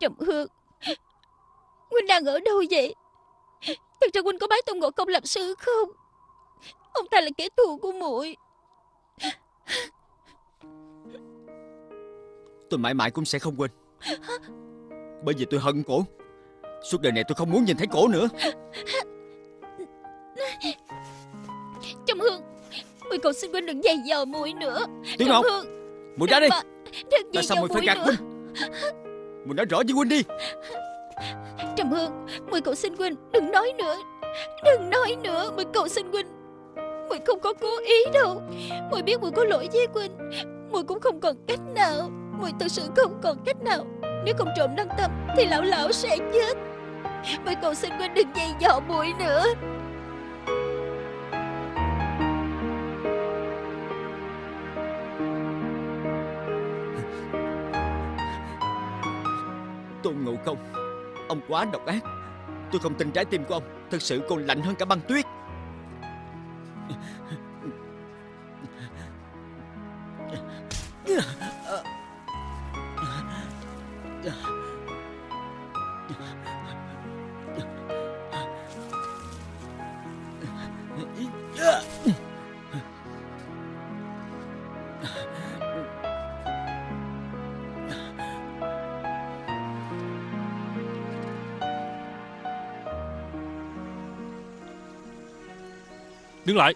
Trầm Hương, Quynh đang ở đâu vậy? Thật ra Quynh có bái Tôn Ngộ Không làm sư không? Ông ta là kẻ thù của muội. Tôi mãi mãi cũng sẽ không quên, bởi vì tôi hận cổ. Suốt đời này tôi không muốn nhìn thấy cổ nữa. Trầm Hương, muội cầu xin Quynh đừng dày vò muội nữa. Tiếng Hồng, muội ra đi. Tại sao muội phải gạt Quynh? Muội nói rõ với Quynh đi. Trầm Hương, muội cầu xin Quynh đừng nói nữa. Đừng nói nữa, muội cầu xin Quynh. Muội không có cố ý đâu. Muội biết muội có lỗi với Quynh, muội cũng không còn cách nào. Muội thật sự không còn cách nào. Nếu không trộm lăng tâm thì lão sẽ chết. Muội cầu xin Quynh đừng dày vò muội nữa. Tôn Ngộ Không, ông quá độc ác. Tôi không tin trái tim của ông thực sự còn lạnh hơn cả băng tuyết. Đứng lại.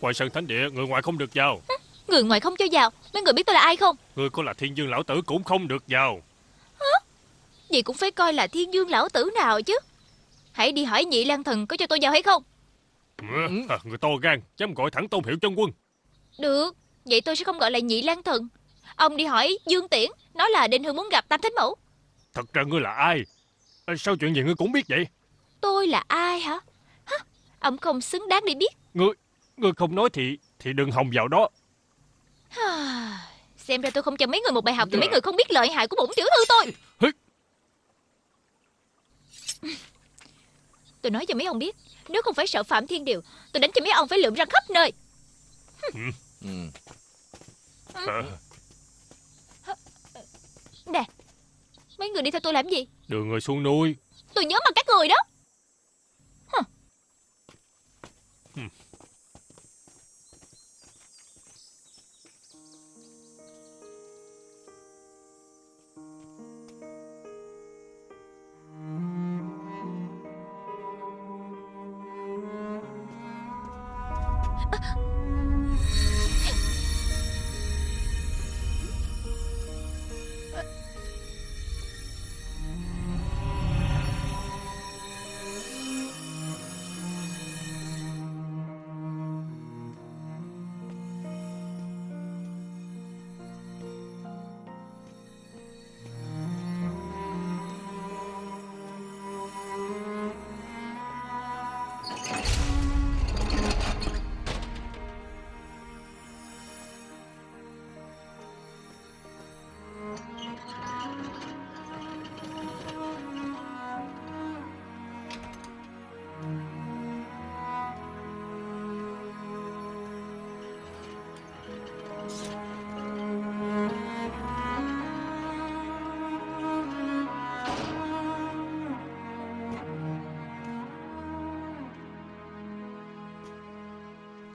Ngoài sân thánh địa người ngoài không được vào. Người ngoài không cho vào? Mấy người biết tôi là ai không? Người có là Thiên Dương lão tử cũng không được vào. Hả? Vậy cũng phải coi là Thiên Dương lão tử nào chứ. Hãy đi hỏi Nhị Lang Thần có cho tôi vào hay không. Người to gan dám gọi thẳng tôn hiệu chân quân. Được, vậy tôi sẽ không gọi là Nhị Lang Thần. Ông đi hỏi Dương Tiễn, nói là Đinh Hương muốn gặp Tam Thánh Mẫu. Thật ra ngươi là ai? Sao chuyện gì ngươi cũng biết vậy? Tôi là ai hả? Ông không xứng đáng để biết. Ngươi không nói thì đừng hòng vào đó. Xem ra tôi không cho mấy người một bài học. Thì mấy người không biết lợi hại của bổn tiểu thư tôi. Tôi nói cho mấy ông biết, nếu không phải sợ phạm thiên điều, tôi đánh cho mấy ông phải lượm răng khắp nơi. Nè, mấy người đi theo tôi làm gì? Đưa người xuống núi. Tôi nhớ mặt các người đó.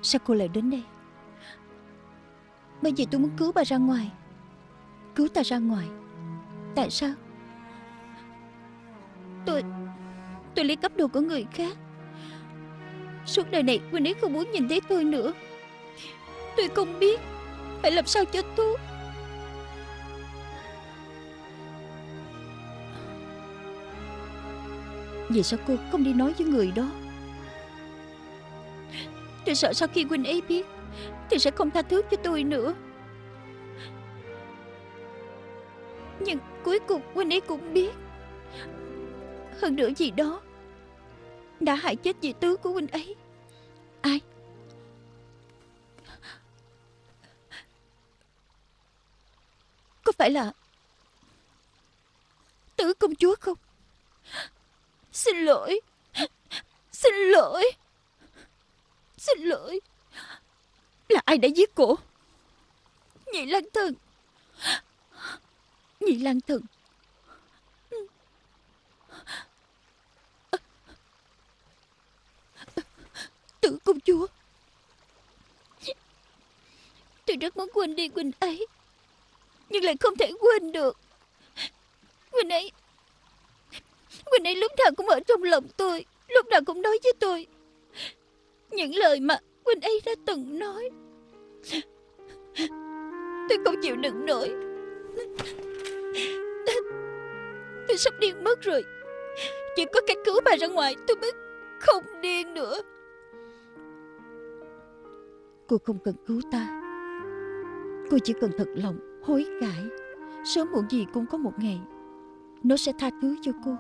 Sao cô lại đến đây? Bởi vì tôi muốn cứu bà ra ngoài. Cứu ta ra ngoài. Tại sao? Tôi lấy cắp đồ của người khác. Suốt đời này Quynh ấy không muốn nhìn thấy tôi nữa. Tôi không biết phải làm sao cho tốt. Vì sao cô không đi nói với người đó? Tôi sợ sau khi Quynh ấy biết thì sẽ không tha thứ cho tôi nữa. Nhưng cuối cùng Quynh ấy cũng biết. Hơn nữa gì đó đã hại chết dì tứ của Quynh ấy. Ai? Có phải là Tứ công chúa không? Xin lỗi. Xin lỗi. Xin lỗi. Là ai đã giết cổ? Nhị Lang Thần. Nhị Lang Thần, tử công chúa. Tôi rất muốn quên đi Quynh ấy, nhưng lại không thể quên được. Quynh ấy lúc nào cũng ở trong lòng tôi, lúc nào cũng nói với tôi những lời mà Quynh ấy đã từng nói. Tôi không chịu đựng nổi, tôi sắp điên mất rồi. Chỉ có cách cứu bà ra ngoài tôi mới không điên nữa. Cô không cần cứu ta, cô chỉ cần thật lòng hối cải. Sớm muộn gì cũng có một ngày nó sẽ tha thứ cho cô.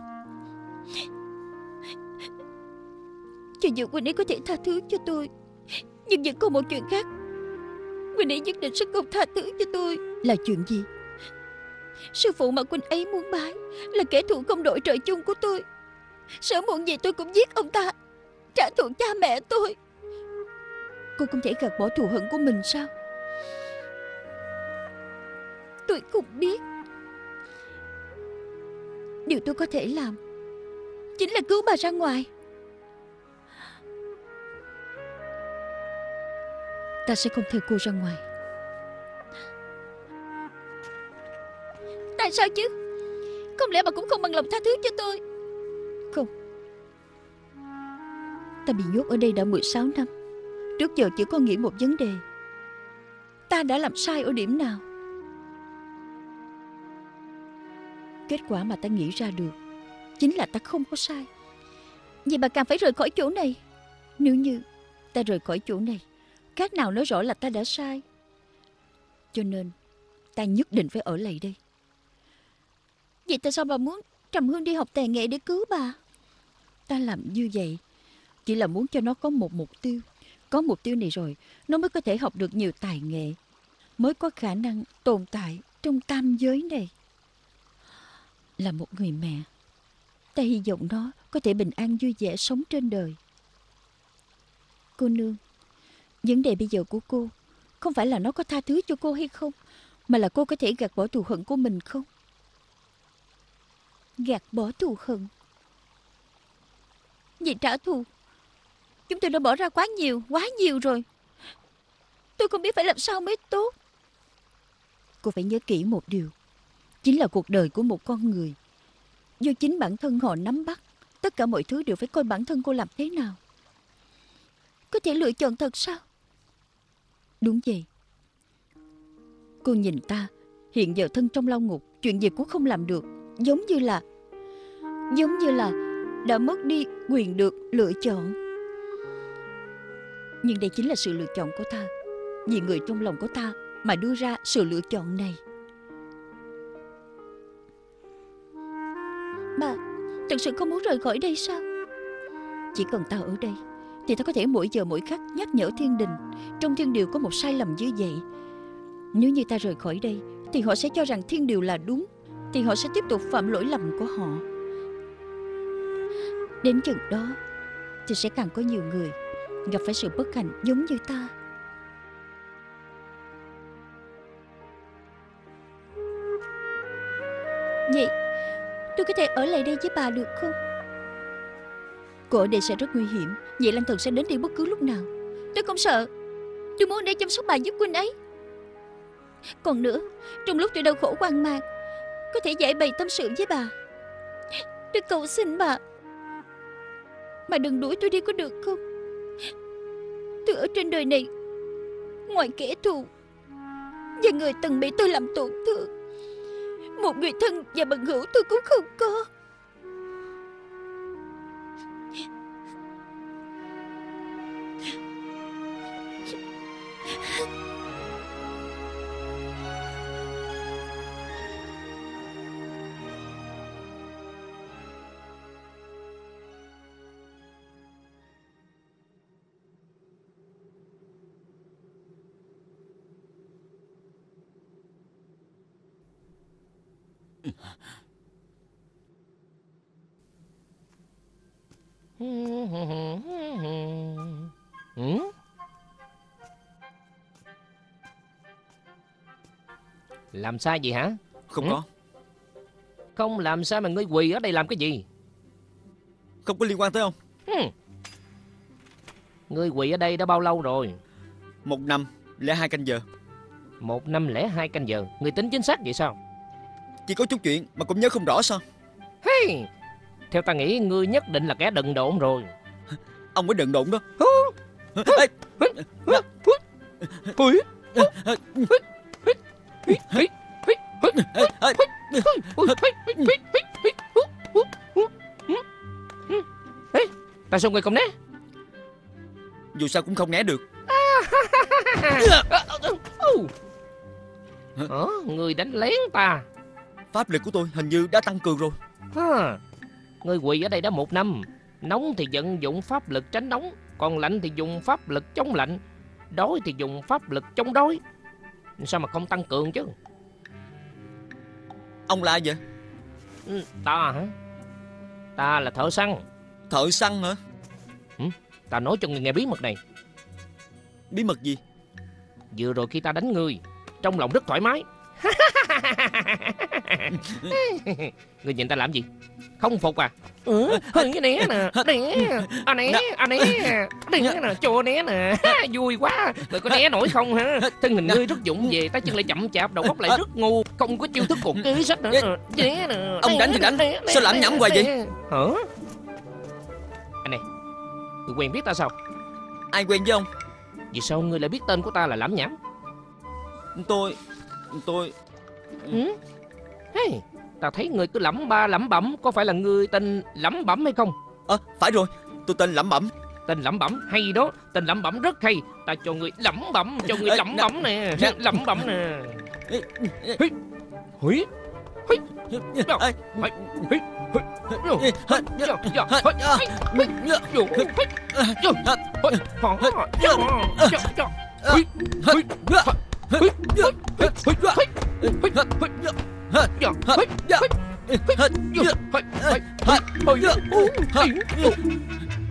Cho dù Quynh ấy có thể tha thứ cho tôi, nhưng vẫn còn một chuyện khác Quynh ấy nhất định sẽ không tha thứ cho tôi. Là chuyện gì? Sư phụ mà Quynh ấy muốn bái là kẻ thù không đội trời chung của tôi. Sớm muộn gì tôi cũng giết ông ta, trả thù cha mẹ tôi. Cô không thể gạt bỏ thù hận của mình sao? Tôi cũng biết, điều tôi có thể làm chính là cứu bà ra ngoài. Ta sẽ không theo cô ra ngoài. Tại sao chứ? Không lẽ bà cũng không bằng lòng tha thứ cho tôi? Không. Ta bị nhốt ở đây đã 16 năm. Trước giờ chỉ có nghĩ một vấn đề: ta đã làm sai ở điểm nào? Kết quả mà ta nghĩ ra được chính là ta không có sai. Vậy bà càng phải rời khỏi chỗ này. Nếu như ta rời khỏi chỗ này, khác nào nói rõ là ta đã sai. Cho nên ta nhất định phải ở lại đây. Vậy tại sao bà muốn Trầm Hương đi học tài nghệ để cứu bà? Ta làm như vậy chỉ là muốn cho nó có một mục tiêu. Có mục tiêu này rồi, nó mới có thể học được nhiều tài nghệ, mới có khả năng tồn tại trong tam giới này. Là một người mẹ, ta hy vọng nó có thể bình an vui vẻ sống trên đời. Cô nương, vấn đề bây giờ của cô không phải là nó có tha thứ cho cô hay không, mà là cô có thể gạt bỏ thù hận của mình không? Gạt bỏ thù hận? Vì trả thù, chúng tôi đã bỏ ra quá nhiều rồi. Tôi không biết phải làm sao mới tốt. Cô phải nhớ kỹ một điều, chính là cuộc đời của một con người do chính bản thân họ nắm bắt. Tất cả mọi thứ đều phải coi bản thân cô làm thế nào. Có thể lựa chọn thật sao? Đúng vậy. Cô nhìn ta, hiện giờ thân trong lao ngục, chuyện gì cũng không làm được. Giống như là đã mất đi quyền được lựa chọn. Nhưng đây chính là sự lựa chọn của ta. Vì người trong lòng của ta mà đưa ra sự lựa chọn này. Bà thật sự không muốn rời khỏi đây sao? Chỉ cần ta ở đây thì ta có thể mỗi giờ mỗi khắc nhắc nhở thiên đình, trong thiên điều có một sai lầm như vậy. Nếu như ta rời khỏi đây thì họ sẽ cho rằng thiên điều là đúng, thì họ sẽ tiếp tục phạm lỗi lầm của họ. Đến chừng đó thì sẽ càng có nhiều người gặp phải sự bất hạnh giống như ta. Vậy tôi có thể ở lại đây với bà được không? Cô ở đây sẽ rất nguy hiểm. Nhị Lang Thần sẽ đến đi bất cứ lúc nào. Tôi không sợ. Tôi muốn ở đây chăm sóc bà giúp Quynh ấy. Còn nữa, trong lúc tôi đau khổ hoang mang, có thể giải bày tâm sự với bà. Tôi cầu xin bà, bà đừng đuổi tôi đi có được không? Tôi ở trên đời này, ngoài kẻ thù và người từng bị tôi làm tổn thương, một người thân và bằng hữu tôi cũng không có. Làm sai gì hả? Không có. Không làm sai mà ngươi quỳ ở đây làm cái gì? Không có liên quan tới ông. Ngươi quỳ ở đây đã bao lâu rồi? 1 năm lẻ 2 canh giờ. 1 năm lẻ 2 canh giờ, ngươi tính chính xác vậy sao? Chỉ có chút chuyện mà cũng nhớ không rõ sao? Hey, theo ta nghĩ ngươi nhất định là kẻ đần độn rồi. Ông mới đần độn đó. Tại sao ngươi không né? Dù sao cũng không né được. Ngươi đánh lén ta. Pháp lực của tôi hình như đã tăng cường rồi. Ngươi quỳ ở đây đã 1 năm. Nóng thì vận dụng pháp lực tránh nóng, còn lạnh thì dùng pháp lực chống lạnh, đói thì dùng pháp lực chống đói. Sao mà không tăng cường chứ? Ông là ai vậy? Ta hả? Ta là thợ săn. Thợ săn hả? Ta nói cho người nghe bí mật này. Bí mật gì? Vừa rồi khi ta đánh ngươi, trong lòng rất thoải mái. Ngươi nhìn ta làm gì? Không phục à? Hình cái né nè, né nè, chùa né nè. Vui quá, người có né nổi không hả? Thân hình ngươi rất dụng về, tay chân lại chậm chạp, đầu óc lại rất ngu, không có chiêu thức cuộc kế sách nữa. Ông đánh thì đánh, sao lẩm nhẩm hoài vậy? Hả? Anh này, người quen biết ta sao? Ai quen với ông? Vì sao ngươi lại biết tên của ta là Lắm Nhảm? Tôi... Hey, ta thấy ngươi cứ lẩm ba lẩm bẩm. Có phải là ngươi tên Lẩm Bẩm hay không? Phải rồi, tôi tên Lẩm Bẩm. Tên Lẩm Bẩm hay đó, tên Lẩm Bẩm rất hay. Ta cho ngươi lẩm bẩm, cho ngươi lẩm bẩm nè. Lẩm bẩm nè.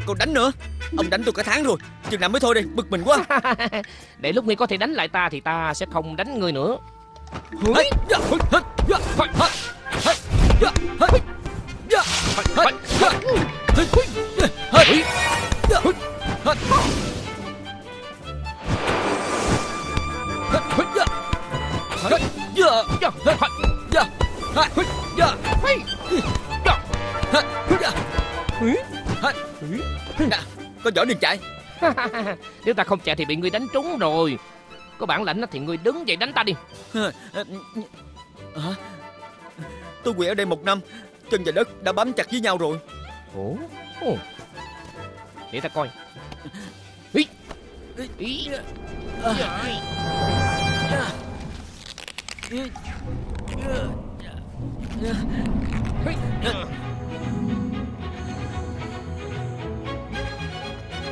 Còn đánh nữa. Ông đánh tôi cả tháng rồi, chừng nào mới thôi đi, bực mình quá. Để lúc ngươi có thể đánh lại ta thì ta sẽ không đánh ngươi nữa. Có giỏi đừng chạy. Nếu ta không chạy thì bị ngươi đánh trúng rồi. Có bản lãnh thì ngươi đứng dậy đánh ta đi. Tôi quỳ ở đây 1 năm, chân và đất đã bám chặt với nhau rồi. Để ta coi.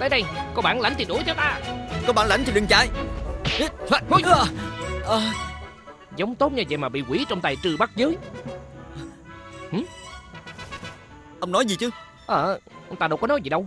Tới đây, có bản lãnh thì đuổi cho ta. Có bản lãnh thì đừng chạy. Giống tốt như vậy mà bị quỷ trong tay Trư Bát Giới. Ông nói gì chứ? Ông ta đâu có nói gì đâu.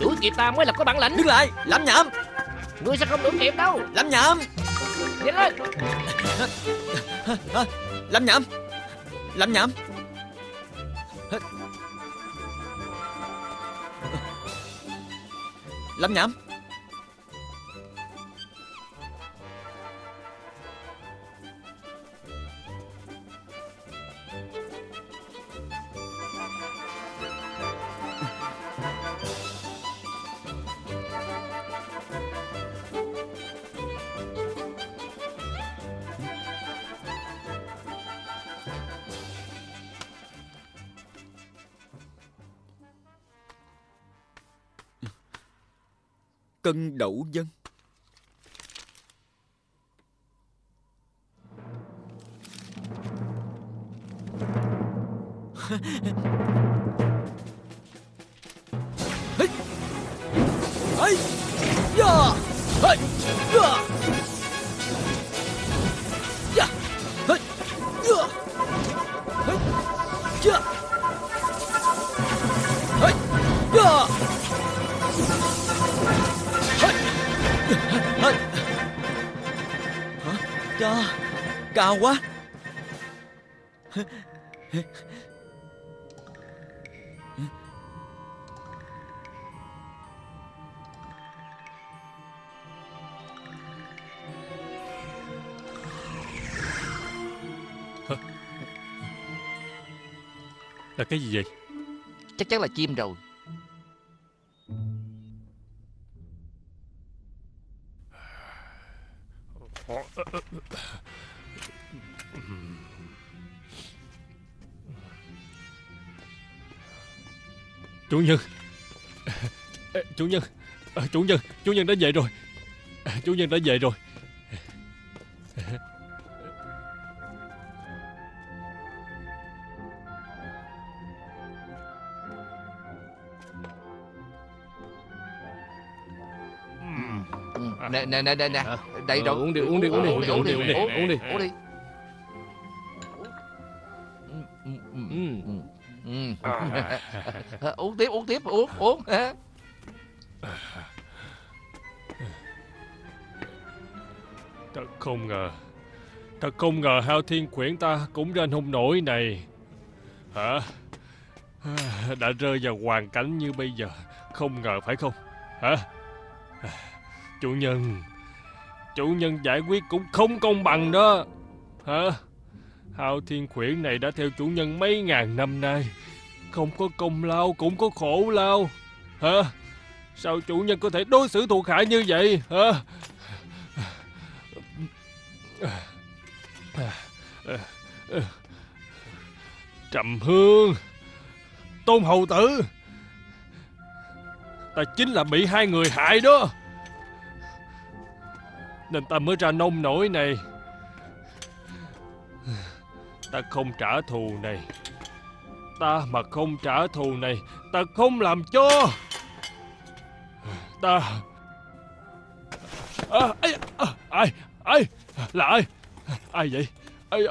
Đuổi kịp ta mới là có bản lãnh. Đứng lại, Lắm Nhảm. Ngươi sẽ không đuổi kịp đâu, Lắm Nhảm. Đi lên. Lắm Nhảm, Lắm Nhảm. Lắm Nhảm. cân đẩu dân. Cao quá. Là cái gì vậy? Chắc chắn là chim rồi. Chủ nhân, chủ nhân, chủ nhân đã về rồi. Chủ nhân đã về rồi. Nè nè nè nè nè, đây rồi, uống đi, uống đi, uống đi, uống đi, uống đi, uống đi. Uống tiếp, uống tiếp, uống, uống. Thật không ngờ Hào Thiên Quyển ta cũng trên hung nổi này. Hả? Đã rơi vào hoàn cảnh như bây giờ, không ngờ phải không? Hả? Chủ nhân giải quyết cũng không công bằng đó. Hả? Hào Thiên Quyển này đã theo chủ nhân mấy ngàn năm nay, không có công lao cũng có khổ lao. Hả? Sao chủ nhân có thể đối xử thuộc hạ như vậy? Hả? Trầm Hương, Tôn hầu tử, ta chính là bị hai người hại đó, nên ta mới ra nông nổi này. Ta không trả thù này, ta mà không trả thù này, ta không làm cho ta. Ai ai là ai? Ai vậy? Ai?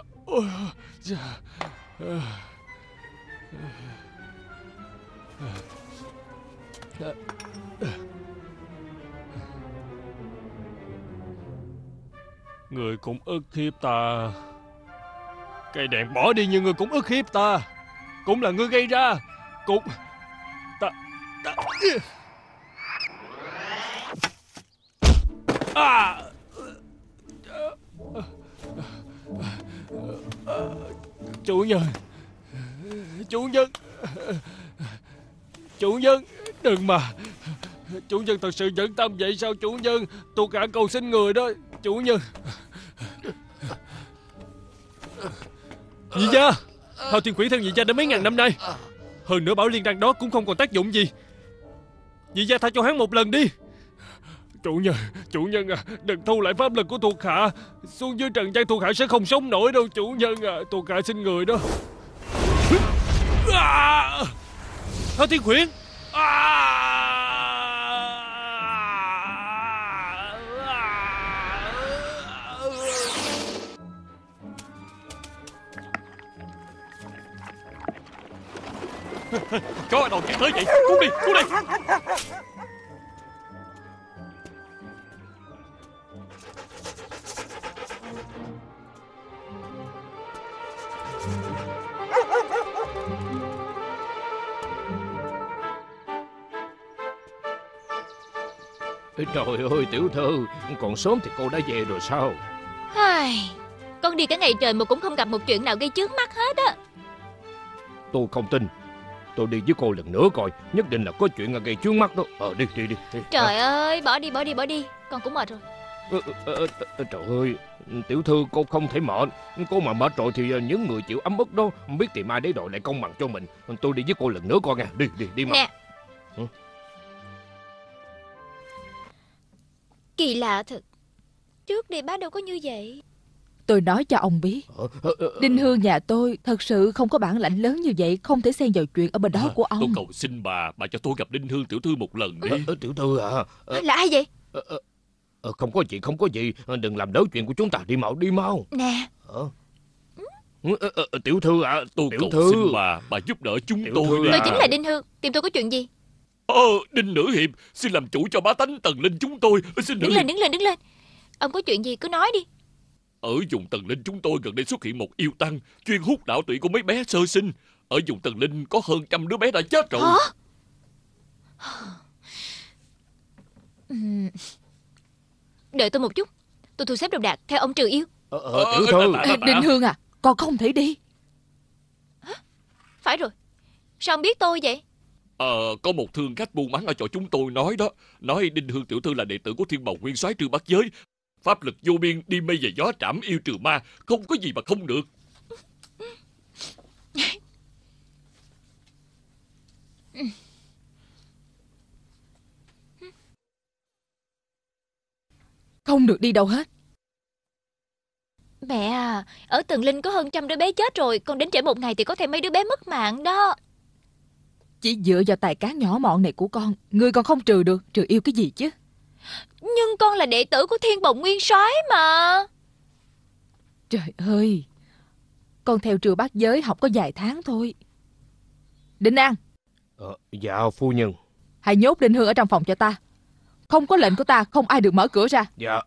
Người cũng ức hiếp ta, cây đèn bỏ đi nhưng người cũng ức hiếp ta, cũng là ngươi gây ra, cũng ta chủ nhân đừng mà, chủ nhân thật sự nhẫn tâm vậy sao chủ nhân? Tôi cả cầu xin người đó chủ nhân. Nhị gia, Hào Thiên Quyển theo nhị gia đã mấy ngàn năm nay, hơn nữa bảo liên đăng đó cũng không còn tác dụng gì. Nhị gia tha cho hắn một lần đi. Chủ nhân à, đừng thu lại pháp lực của thuộc hạ, xuống dưới trần gian thuộc hạ sẽ không sống nổi đâu chủ nhân à. Thuộc hạ xin người đó. Hào Thiên Quyển. Chó đầu chạy tới vậy, cứu đi. Trời ơi tiểu thư, còn sớm thì cô đã về rồi sao? Con đi cả ngày trời mà cũng không gặp một chuyện nào gây chướng mắt hết á. Tôi không tin, tôi đi với cô lần nữa coi, nhất định là có chuyện gây chướng mắt đó. Đi. Trời ơi, bỏ đi, con cũng mệt rồi. Trời ơi, tiểu thư cô không thể mệt, cô mà mệt rồi thì những người chịu ấm ức đó không biết tìm ai để đòi lại công bằng cho mình. Tôi đi với cô lần nữa coi nha, đi mà. Nè. Kỳ lạ thật. Trước đây bá đâu có như vậy. Tôi nói cho ông biết, Đinh Hương nhà tôi thật sự không có bản lãnh lớn như vậy, không thể xen vào chuyện ở bên đó của ông. Tôi cầu xin bà cho tôi gặp Đinh Hương tiểu thư một lần đi. Tiểu thư à? Là ai vậy? Không có gì, không có gì. Đừng làm đỡ chuyện của chúng ta, đi mau, đi mau. Nè. Tiểu thư à, tôi tiểu cầu thư. Xin bà giúp đỡ chúng tiểu tôi. Tôi chính là Đinh Hương, tìm tôi có chuyện gì? Đinh Nữ Hiệp, xin làm chủ cho bá tánh Tần Linh chúng tôi. Xin đứng lên, đứng lên, đứng lên. Ông có chuyện gì cứ nói đi. Ở vùng Tần Linh chúng tôi gần đây xuất hiện một yêu tăng chuyên hút não tủy của mấy bé sơ sinh. Ở vùng Tần Linh có hơn 100 đứa bé đã chết rồi. Đợi tôi một chút, tôi thu xếp đồ đạc theo ông trừ yêu. Tiểu thư Đinh Hương à, còn không thể đi. Phải rồi, sao ông biết tôi vậy? Có một thương khách buôn bán ở chỗ chúng tôi nói đó. Nói Đinh Hương tiểu thư là đệ tử của Thiên Bồng Nguyên Soái Trư Bát Giới, pháp lực vô biên, đi mây về gió trảm yêu trừ ma, không có gì mà không được. Không được đi đâu hết. Mẹ à, ở Tần Linh có hơn 100 đứa bé chết rồi, con đến trễ một ngày thì có thể mấy đứa bé mất mạng đó. Chỉ dựa vào tài cá nhỏ mọn này của con, người còn không trừ được, trừ yêu cái gì chứ? Nhưng con là đệ tử của Thiên Bồng Nguyên Soái mà. Trời ơi, con theo Trừ Bát Giới học có vài tháng thôi. Định An. Dạ phu nhân. Hãy nhốt Đinh Hương ở trong phòng cho ta. Không có lệnh của ta, không ai được mở cửa ra. Dạ.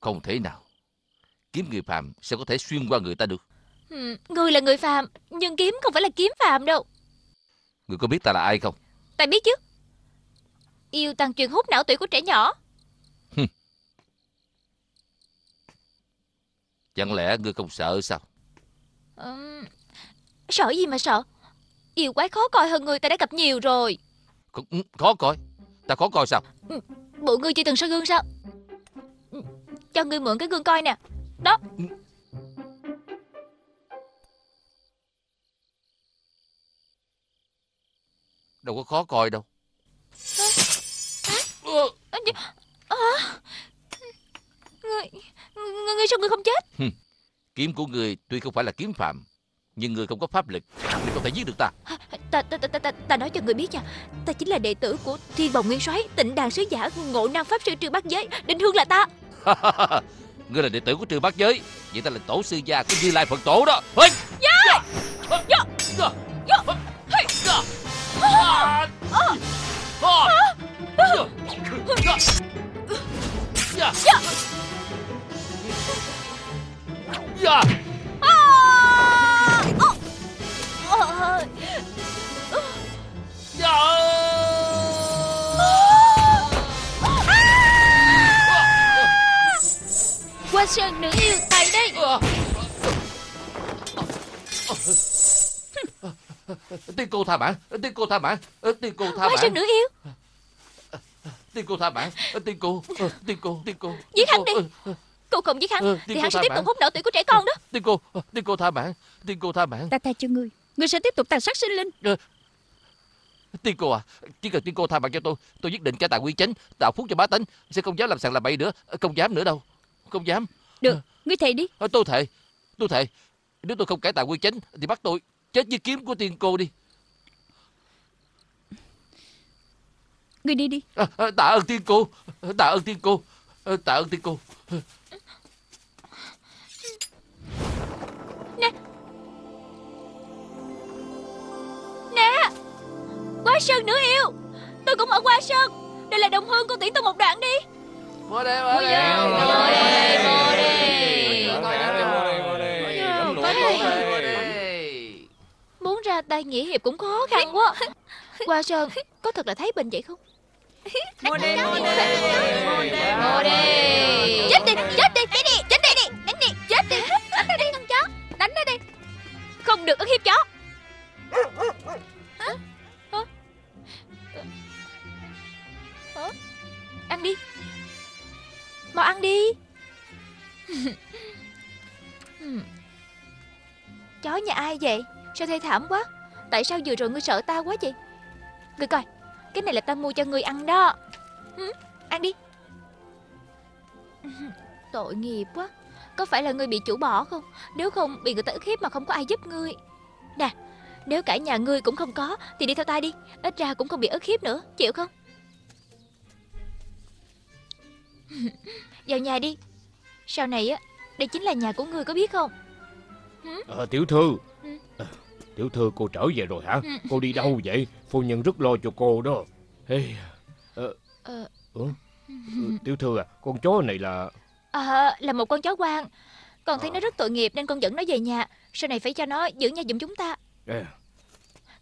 Không thể nào, kiếm người phàm sẽ có thể xuyên qua người ta được. Người là người phàm, nhưng kiếm không phải là kiếm phàm đâu. Người có biết ta là ai không? Ta biết chứ. Yêu tăng truyền hút não tủy của trẻ nhỏ. Chẳng lẽ ngươi không sợ sao? Sợ gì mà sợ. Yêu quái khó coi hơn người ta đã gặp nhiều rồi. Khó coi? Ta khó coi sao? Bộ ngươi chưa từng soi gương sao? Cho ngươi mượn cái gương coi nè. Đó. Đâu có khó coi đâu. Ngươi sao ngươi không chết? Kiếm của ngươi tuy không phải là kiếm phạm, nhưng ngươi không có pháp lực nên không thể giết được ta. Ta nói cho ngươi biết nha, ta chính là đệ tử của Thiên Bồng Nguyên Soái, Tịnh Đàn Sứ Giả, Ngộ Nam Pháp Sư Trư Bát Giới. Đinh Hương là ta. Ngươi là đệ tử của Trư Bát Giới, vậy ta là tổ sư gia của Như Lai Phật Tổ đó. Qua Sơn Nữ Yêu tại đây. Tiên cô tha mạng, tiên cô tha mạng, tiên cô tha mạng. Qua Sơn Nữ Yêu, tiên cô tha mạng, tiên cô, tiên cô, tiên cô. Giết hắn đi. Cô không giết hắn thì hắn sẽ tiếp tục hút não tủy của trẻ con đó. Tiên cô tha mạng, tiên cô tha mạng. Ta tha cho ngươi, ngươi sẽ tiếp tục tàn sát sinh linh. Tiên cô à, chỉ cần tiên cô tha mạng cho tôi nhất định cải tạo quy chánh, tạo phúc cho bá tánh, sẽ không dám làm sàng làm bậy nữa, không dám nữa đâu. Không dám. Được, ngươi thề đi. Tôi thề, tôi thề. Nếu tôi không cải tạo quy chánh thì bắt tôi chết với kiếm của tiên cô đi. Ngươi đi đi. Tạ ơn tiên cô, tạ ơn tiên cô, tạ ơn tiên cô. Nè, Qua Sơn Nữ Yêu. Tôi cũng ở Qua Sơn. Đây là đồng hương, cô tiễn tôi một đoạn đi. Mua đi, mua đi, mua đi, mua đi, mua đi. Muốn ra tay nghĩa hiệp cũng khó khăn quá. Qua Sơn có thật là thấy bình vậy không? Mua đi, mua đi, mua đi. Chết đi, chết đi, cái đi, chết đi, đánh đi, chết đi. Đánh nó đi con chó, đánh nó đi. Không được ức hiếp chó. Ăn đi, mau ăn đi. Chó nhà ai vậy? Sao thê thảm quá? Tại sao vừa rồi ngươi sợ ta quá vậy? Ngươi coi, cái này là ta mua cho ngươi ăn đó. Ăn đi. Tội nghiệp quá. Có phải là ngươi bị chủ bỏ không? Nếu không bị người ta ức hiếp mà không có ai giúp ngươi. Nè, nếu cả nhà ngươi cũng không có thì đi theo ta đi. Ít ra cũng không bị ức hiếp nữa, chịu không? Vào nhà đi. Sau này á, đây chính là nhà của ngươi, có biết không? Tiểu thư. Tiểu thư, cô trở về rồi hả? Cô đi đâu vậy? Phu nhân rất lo cho cô đó. Tiểu thư à, con chó này là... là một con chó hoang. Con thấy nó rất tội nghiệp nên con dẫn nó về nhà. Sau này phải cho nó giữ nhà giùm chúng ta.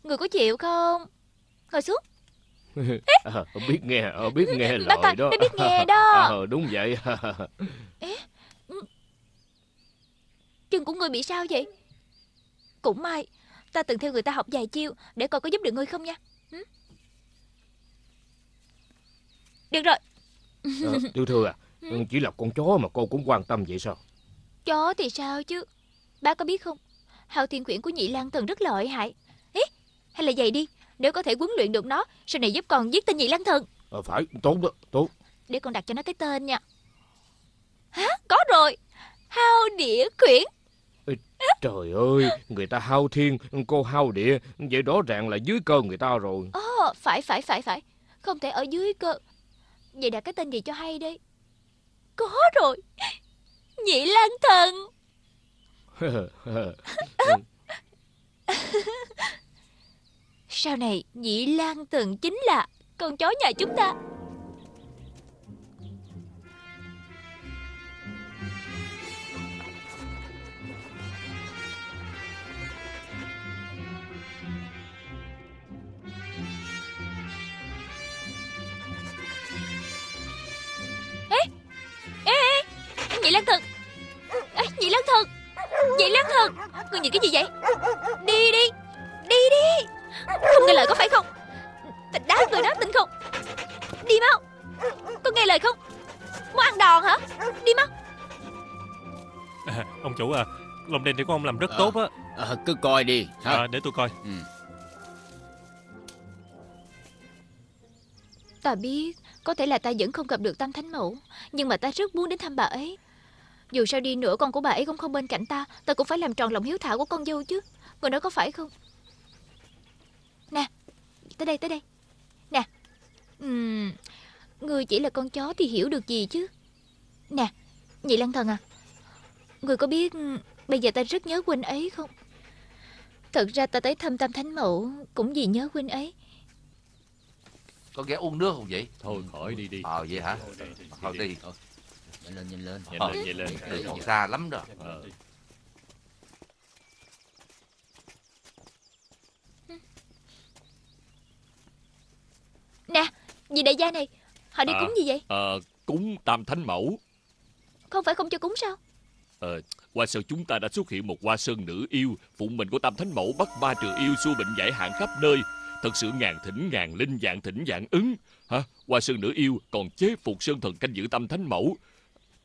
Người có chịu không? Ngồi xuống. Biết nghe lời đó. Nó biết nghe đó. Đúng vậy. Chân của ngươi bị sao vậy? Cũng may ta từng theo người ta học vài chiêu, để coi có giúp được ngươi không nha. Được rồi. Tiểu thư à, chỉ là con chó mà cô cũng quan tâm vậy sao? Chó thì sao chứ. Bác có biết không, Hào Thiên Quyển của Nhị Lang Thần rất lợi hại. Hay là vậy đi, nếu có thể huấn luyện được nó, sau này giúp con giết tên Nhị Lang Thần. Phải, tốt đó, tốt. Để con đặt cho nó cái tên nha. Hả, có rồi. Hao Địa Quyển. Trời ơi, người ta Hao Thiên, cô Hao Địa, vậy rõ ràng là dưới cơ người ta rồi. Phải. Không thể ở dưới cơ. Vậy đặt cái tên gì cho hay đây? Có rồi, Nhị Lang Thần. Sau này Nhị Lang Thần chính là con chó nhà chúng ta. Nhị Lang Thần. Nhị Lang Thần. Nhị Lang Thần. Ngươi nhìn cái gì vậy? Đi đi. Đi đi. Không nghe lời có phải không? Đá người đó tỉnh không? Đi mau. Có nghe lời không? Muốn ăn đòn hả? Đi mau. Ông chủ à, lồng đèn thì của ông làm rất tốt á. Cứ coi đi. Để tôi coi. Ta biết có thể là ta vẫn không gặp được Tam Thánh Mẫu, nhưng mà ta rất muốn đến thăm bà ấy. Dù sao đi nữa con của bà ấy cũng không bên cạnh ta, ta cũng phải làm tròn lòng hiếu thảo của con dâu chứ. Người nói có phải không? Nè, tới đây, tới đây. Nè, người chỉ là con chó thì hiểu được gì chứ. Nè, Nhị Lang Thần à, người có biết bây giờ ta rất nhớ huynh ấy không? Thật ra ta tới thăm Tam Thánh Mẫu cũng vì nhớ huynh ấy. Có ghé uống nước không vậy? Thôi khỏi đi đi. Vậy hả? Thôi đi. Nhìn lên. Còn xa lắm đó. Nè, vị đại gia này, họ đi cúng gì vậy? Cúng Tam Thánh Mẫu. Không phải không cho cúng sao? Qua Sơn chúng ta đã xuất hiện một Qua Sơn Nữ Yêu, phụng mệnh của Tam Thánh Mẫu, bắt ma trừ yêu, xua bệnh giải hạn khắp nơi. Thật sự ngàn thỉnh ngàn linh, dạng thỉnh dạng ứng. Qua Sơn Nữ Yêu còn chế phục Sơn Thần canh giữ Tam Thánh Mẫu.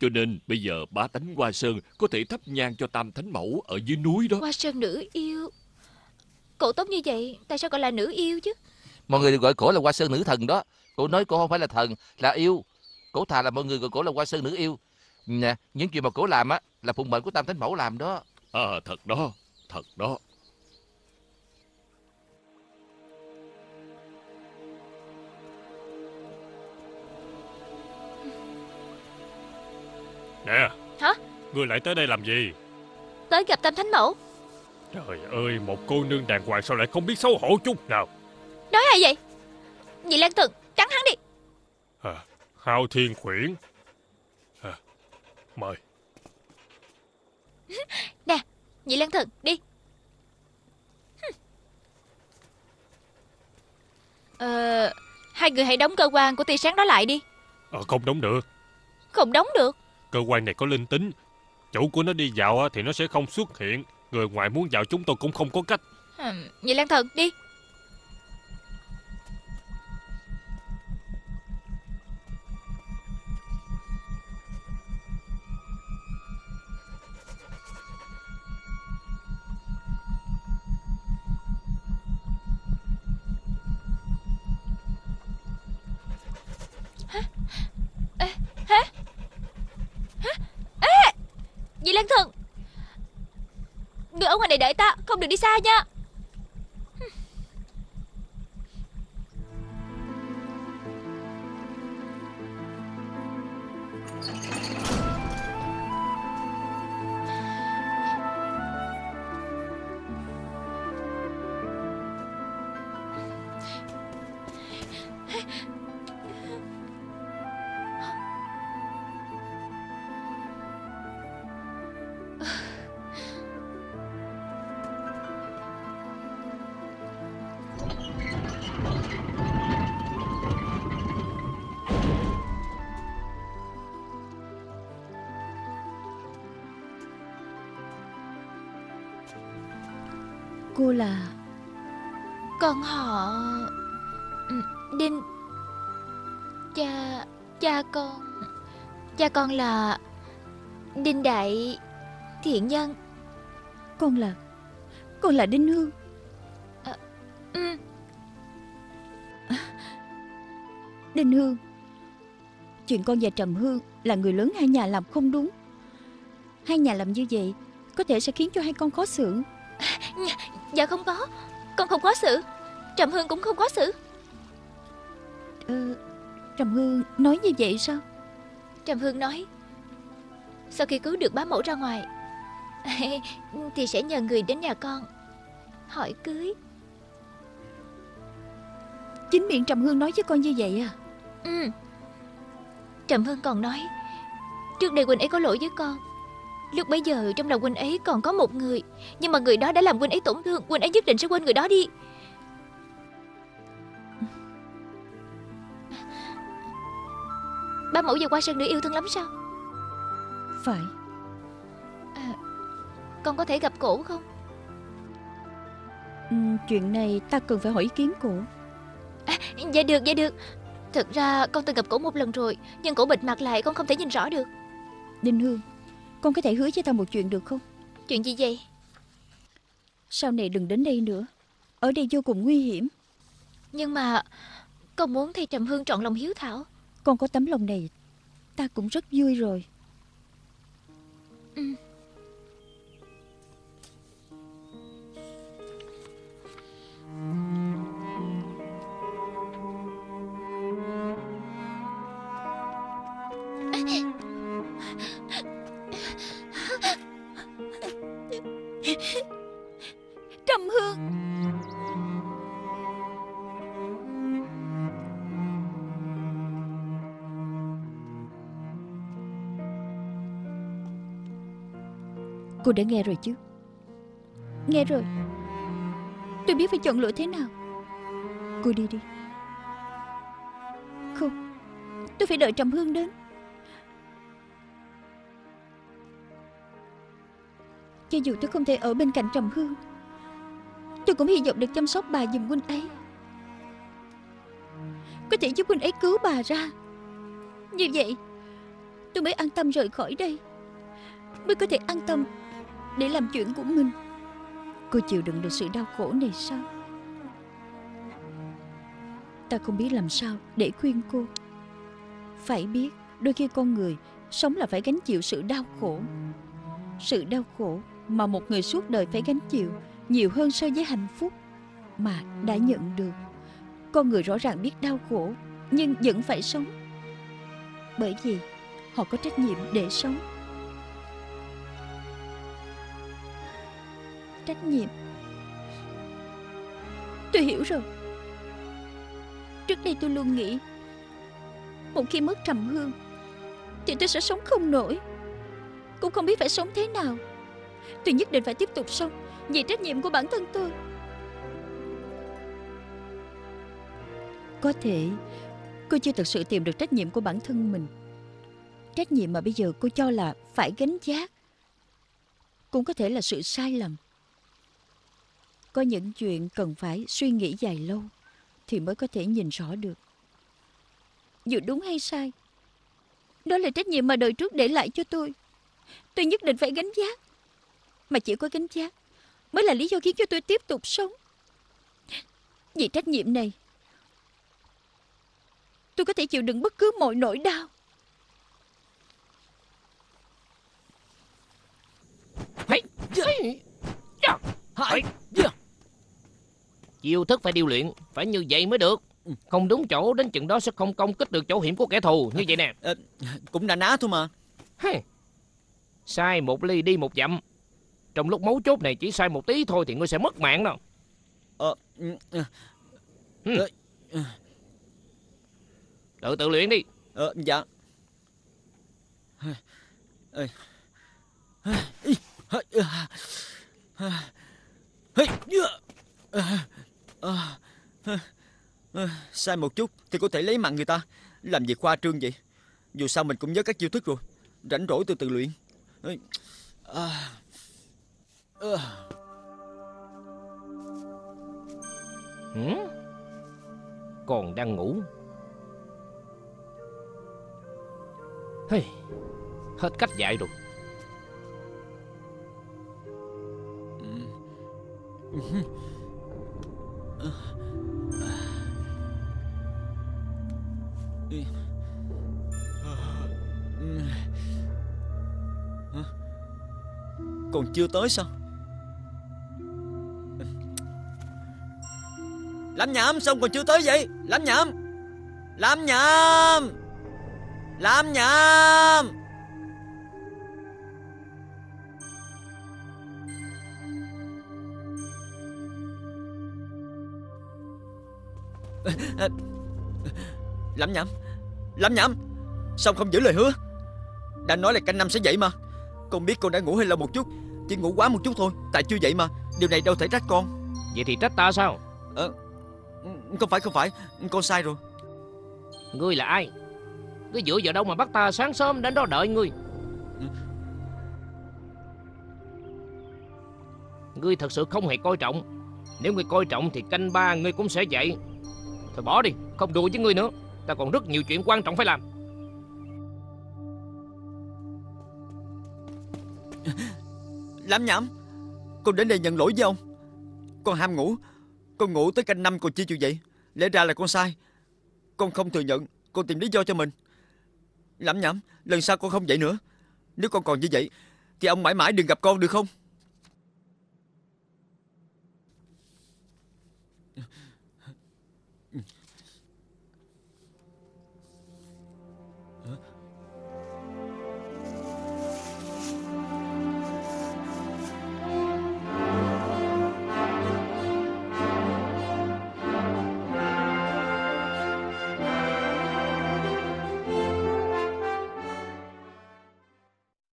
Cho nên bây giờ bá tánh Qua Sơn có thể thắp nhang cho Tam Thánh Mẫu ở dưới núi đó. Qua Sơn Nữ Yêu. Cổ tốt như vậy, tại sao gọi là nữ yêu chứ? Mọi người đều gọi cổ là Qua Sơn Nữ Thần đó. Cổ nói cổ không phải là thần, là yêu. Cổ thà là mọi người gọi cổ là Qua Sơn Nữ Yêu. Nè, những chuyện mà cổ làm á là phụng mệnh của Tam Thánh Mẫu làm đó. Thật đó. Nè. Hả? Ngươi lại tới đây làm gì? Tới gặp Tam Thánh Mẫu. Trời ơi, một cô nương đàng hoàng sao lại không biết xấu hổ chút nào. Nói hay vậy? Nhị Lang Thần, cắn hắn đi. Hào Thiên Quyển. Mời. Nè, Nhị Lang Thần, đi. Hai người hãy đóng cơ quan của tia sáng đó lại đi. Không đóng được. Không đóng được? Cơ quan này có linh tính. Chủ của nó đi vào thì nó sẽ không xuất hiện. Người ngoài muốn vào chúng tôi cũng không có cách. Nhị Lang Thần, đi. Nhị Lang Thần, người ở ngoài này đợi ta, không được đi xa nha. Cô là con họ Đinh. Cha con là Đinh Đại Thiện Nhân. Con là Đinh Hương. Đinh Hương, chuyện con và Trầm Hương là người lớn hai nhà làm không đúng. Hai nhà làm như vậy có thể sẽ khiến cho hai con khó xử. Dạ không có, con không khó xử. Trầm Hương cũng không khó xử. Trầm Hương nói như vậy sao? Trầm Hương nói sau khi cứu được bá mẫu ra ngoài thì sẽ nhờ người đến nhà con hỏi cưới. Chính miệng Trầm Hương nói với con như vậy à? Ừ. Trầm Hương còn nói trước đây Quynh ấy có lỗi với con. Lúc bấy giờ trong lòng Quynh ấy còn có một người, nhưng mà người đó đã làm Quynh ấy tổn thương. Quynh ấy nhất định sẽ quên người đó đi. Ba mẫu về Qua Sơn Nữ Yêu thương lắm sao? Phải. Con có thể gặp cổ không? Chuyện này ta cần phải hỏi ý kiến cổ. Dạ được, dạ được. Thật ra con từng gặp cổ một lần rồi, nhưng cổ bịt mặt lại con không thể nhìn rõ được. Đinh Hương, con có thể hứa với ta một chuyện được không? Chuyện gì vậy? Sau này đừng đến đây nữa, ở đây vô cùng nguy hiểm. Nhưng mà con muốn thay Trầm Hương trọn lòng hiếu thảo. Con có tấm lòng này, ta cũng rất vui rồi. Trầm Hương, cô đã nghe rồi chứ? Nghe rồi. Tôi biết phải chọn lựa thế nào. Cô đi đi. Không, tôi phải đợi Trầm Hương đến. Cho dù tôi không thể ở bên cạnh Trầm Hương, tôi cũng hy vọng được chăm sóc bà giùm Quynh ấy, có thể giúp Quynh ấy cứu bà ra. Như vậy tôi mới an tâm rời khỏi đây, mới có thể an tâm để làm chuyện của mình. Cô chịu đựng được sự đau khổ này sao? Ta không biết làm sao để khuyên cô. Phải biết đôi khi con người sống là phải gánh chịu sự đau khổ. Sự đau khổ mà một người suốt đời phải gánh chịu nhiều hơn so với hạnh phúc mà đã nhận được. Con người rõ ràng biết đau khổ nhưng vẫn phải sống, bởi vì họ có trách nhiệm để sống. Trách nhiệm. Tôi hiểu rồi. Trước đây tôi luôn nghĩ, một khi mất Trầm Hương thì tôi sẽ sống không nổi, cũng không biết phải sống thế nào. Tôi nhất định phải tiếp tục sống, vì trách nhiệm của bản thân tôi. Có thể cô chưa thực sự tìm được trách nhiệm của bản thân mình. Trách nhiệm mà bây giờ cô cho là phải gánh vác cũng có thể là sự sai lầm. Có những chuyện cần phải suy nghĩ dài lâu thì mới có thể nhìn rõ được. Dù đúng hay sai, đó là trách nhiệm mà đời trước để lại cho tôi. Tôi nhất định phải gánh vác, mà chỉ có gánh vác mới là lý do khiến cho tôi tiếp tục sống. Vì trách nhiệm này, tôi có thể chịu đựng bất cứ mọi nỗi đau. Chiêu thức phải điêu luyện, phải như vậy mới được. Không đúng chỗ đến chừng đó sẽ không công kích được chỗ hiểm của kẻ thù. Như vậy nè. Cũng đã ná thôi mà. Sai một ly đi một dặm. Trong lúc mấu chốt này chỉ sai một tí thôi thì ngươi sẽ mất mạng đó. Tự luyện đi. Dạ. Sai một chút thì có thể lấy mạng người ta. Làm gì khoa trương vậy? Dù sao mình cũng nhớ các chiêu thức rồi. Rảnh rỗi tôi tự luyện. Còn đang ngủ. Hết cách dạy rồi. Còn chưa tới sao? Lắm nhảm xong còn chưa tới vậy? Lắm nhảm! Lắm nhảm! Lắm nhảm! Lắm nhảm! Lắm nhảm! Sao không giữ lời hứa? Đã nói là canh năm sẽ dậy mà. Con biết con đã ngủ hơi lâu một chút, chỉ ngủ quá một chút thôi, tại chưa dậy mà. Điều này đâu thể trách con. Vậy thì trách ta sao? Không phải, con sai rồi. Ngươi là ai? Cứ dựa vào đâu mà bắt ta sáng sớm đến đó đợi ngươi? Ngươi thật sự không hề coi trọng. Nếu ngươi coi trọng thì canh ba ngươi cũng sẽ dậy. Thôi bỏ đi, không đùa với ngươi nữa. Ta còn rất nhiều chuyện quan trọng phải làm. Lắm nhảm, con đến đây nhận lỗi với ông. Con ham ngủ. Con ngủ tới canh năm còn chưa chịu dậy. Lẽ ra là con sai. Con không thừa nhận. Con tìm lý do cho mình. Lắm nhảm, lần sau con không dậy nữa. Nếu con còn như vậy thì ông mãi mãi đừng gặp con được không?